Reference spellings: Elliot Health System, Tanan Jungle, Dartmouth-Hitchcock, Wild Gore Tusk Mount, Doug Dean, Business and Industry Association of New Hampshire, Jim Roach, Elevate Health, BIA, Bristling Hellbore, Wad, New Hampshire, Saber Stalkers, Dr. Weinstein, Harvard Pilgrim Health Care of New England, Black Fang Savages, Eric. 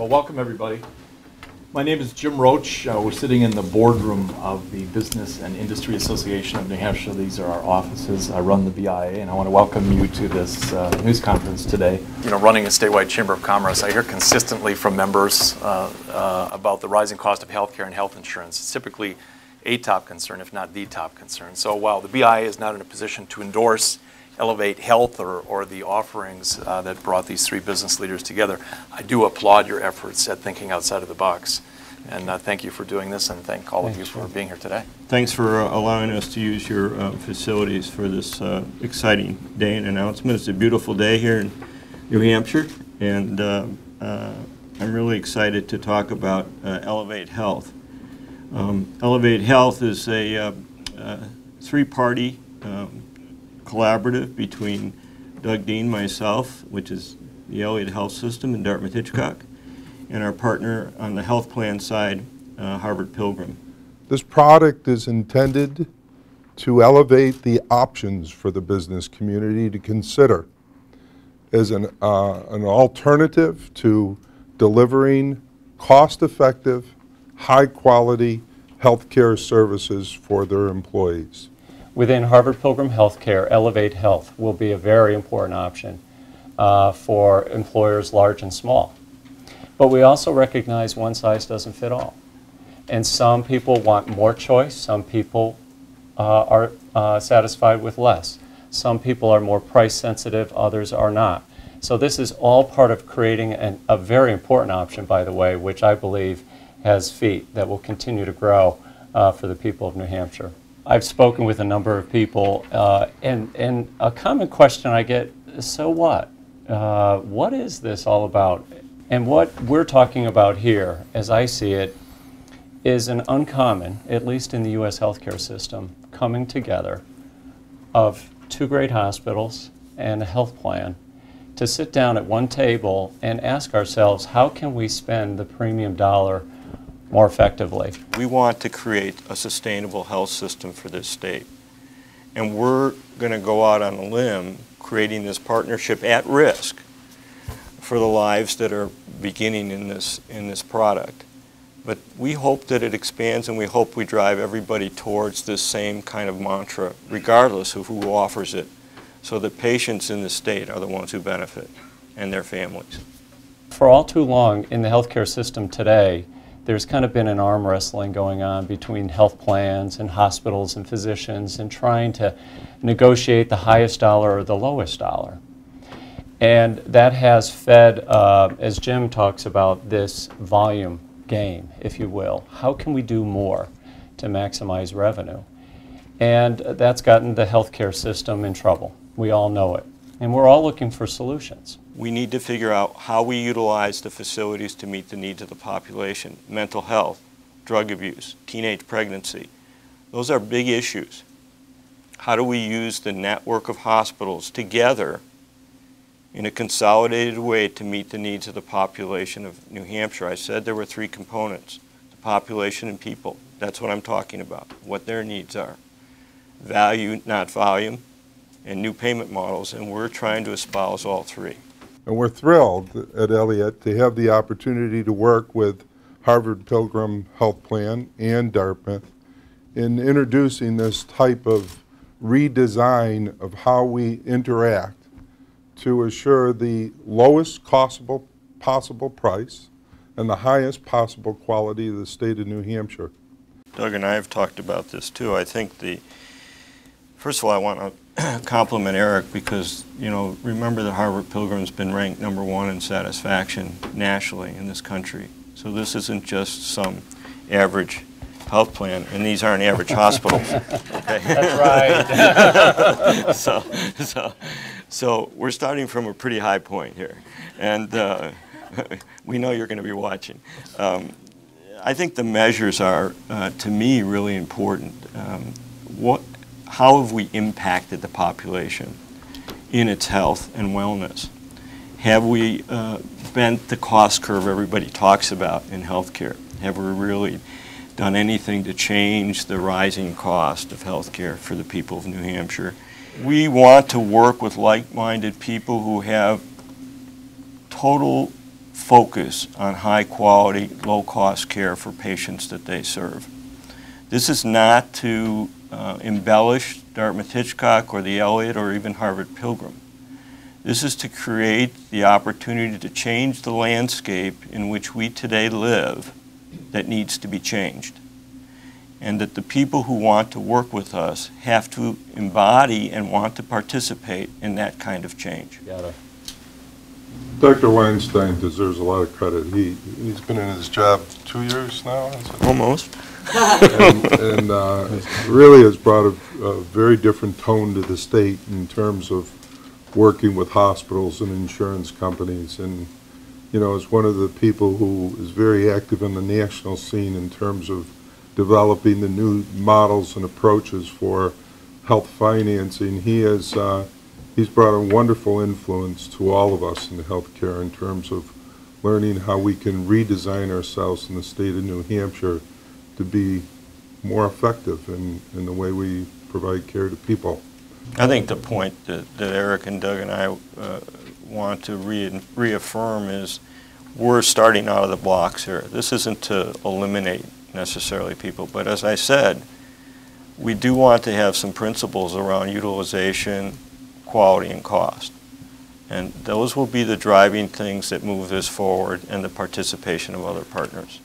Well, welcome everybody. My name is Jim Roach. We're sitting in the boardroom of the Business and Industry Association of New Hampshire. These are our offices. I run the BIA, and I want to welcome you to this news conference today. You know, running a statewide chamber of commerce, I hear consistently from members about the rising cost of healthcare and health insurance. It's typically a top concern, if not the top concern. So while the BIA is not in a position to endorse Elevate Health or the offerings that brought these three business leaders together, I do applaud your efforts at thinking outside of the box. And thank you for doing this, and thank all of you for being here today. Thanks for allowing us to use your facilities for this exciting day and announcement. It's a beautiful day here in New Hampshire, and I'm really excited to talk about Elevate Health. Elevate Health is a three-party collaborative between Doug Dean, myself, which is the Elliot Health System in Dartmouth-Hitchcock, and our partner on the health plan side, Harvard Pilgrim. This product is intended to elevate the options for the business community to consider as an alternative to delivering cost-effective, high-quality healthcare services for their employees. Within Harvard Pilgrim Health Care, Elevate Health will be a very important option for employers large and small. But we also recognize one size doesn't fit all. And some people want more choice, some people are satisfied with less. Some people are more price sensitive, others are not. So this is all part of creating a very important option, by the way, which I believe has feet that will continue to grow for the people of New Hampshire. I've spoken with a number of people, and a common question I get is, so what? What is this all about? And what we're talking about here, as I see it, is an uncommon, at least in the U.S. healthcare system, coming together of two great hospitals and a health plan to sit down at one table and ask ourselves, how can we spend the premium dollar more effectively? We want to create a sustainable health system for this state. And we're going to go out on a limb creating this partnership at risk for the lives that are beginning in this product. But we hope that it expands, and we hope we drive everybody towards this same kind of mantra, regardless of who offers it, so that patients in the state are the ones who benefit, and their families. For all too long in the healthcare system today, there's kind of been an arm wrestling going on between health plans and hospitals and physicians and trying to negotiate the highest dollar or the lowest dollar. And that has fed, as Jim talks about, this volume game, if you will. How can we do more to maximize revenue? And that's gotten the healthcare system in trouble. We all know it. And we're all looking for solutions. We need to figure out how we utilize the facilities to meet the needs of the population. Mental health, drug abuse, teenage pregnancy. Those are big issues. How do we use the network of hospitals together in a consolidated way to meet the needs of the population of New Hampshire? I said there were three components: the population and people. That's what I'm talking about, what their needs are. Value, not volume, and new payment models, and we're trying to espouse all three. And we're thrilled at Elliott to have the opportunity to work with Harvard Pilgrim Health Plan and Dartmouth in introducing this type of redesign of how we interact to assure the lowest possible price and the highest possible quality of the state of New Hampshire. Doug and I have talked about this too. I think first of all, I want to compliment Eric because, you know, remember that Harvard Pilgrim's been ranked #1 in satisfaction nationally in this country. So this isn't just some average health plan, and these aren't average hospitals. Okay? That's right. so we're starting from a pretty high point here, and we know you're going to be watching. I think the measures are, to me, really important. How have we impacted the population in its health and wellness? Have we bent the cost curve everybody talks about in healthcare? Have we really done anything to change the rising cost of healthcare for the people of New Hampshire? We want to work with like-minded people who have total focus on high-quality, low-cost care for patients that they serve. This is not to embellish Dartmouth-Hitchcock or the Elliot or even Harvard Pilgrim. This is to create the opportunity to change the landscape in which we today live that needs to be changed, and that the people who want to work with us have to embody and want to participate in that kind of change. Got it. Dr. Weinstein deserves a lot of credit. He's been in his job 2 years now? Almost. and really has brought a very different tone to the state in terms of working with hospitals and insurance companies. And, you know, is one of the people who is very active in the national scene in terms of developing the new models and approaches for health financing. He has he's brought a wonderful influence to all of us in healthcare in terms of learning how we can redesign ourselves in the state of New Hampshire to be more effective in the way we provide care to people. I think the point that Eric and Doug and I want to reaffirm is we're starting out of the blocks here. This isn't to eliminate necessarily people, but as I said, we do want to have some principles around utilization, quality, and cost. And those will be the driving things that move this forward and the participation of other partners.